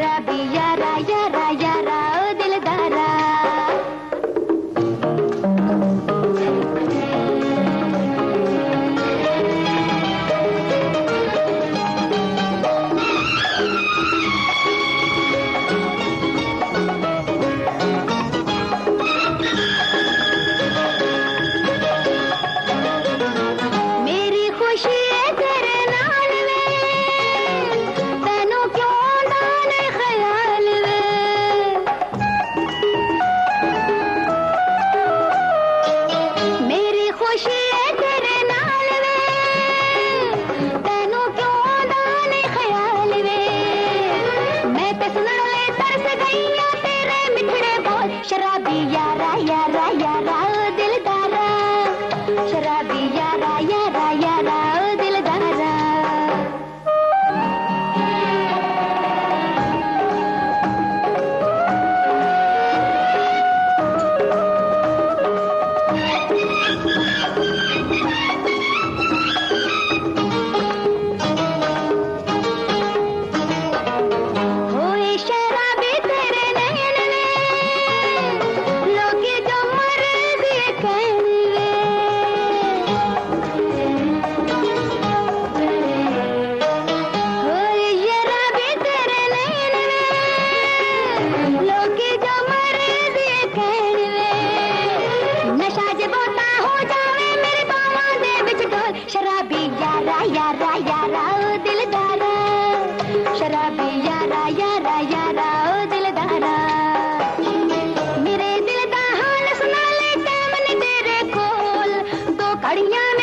यारा भी यारा यारा यारा ओ दिलदारा। मेरे दिल का हाल सुना ले सामने तेरे खोल दो कड़ियां।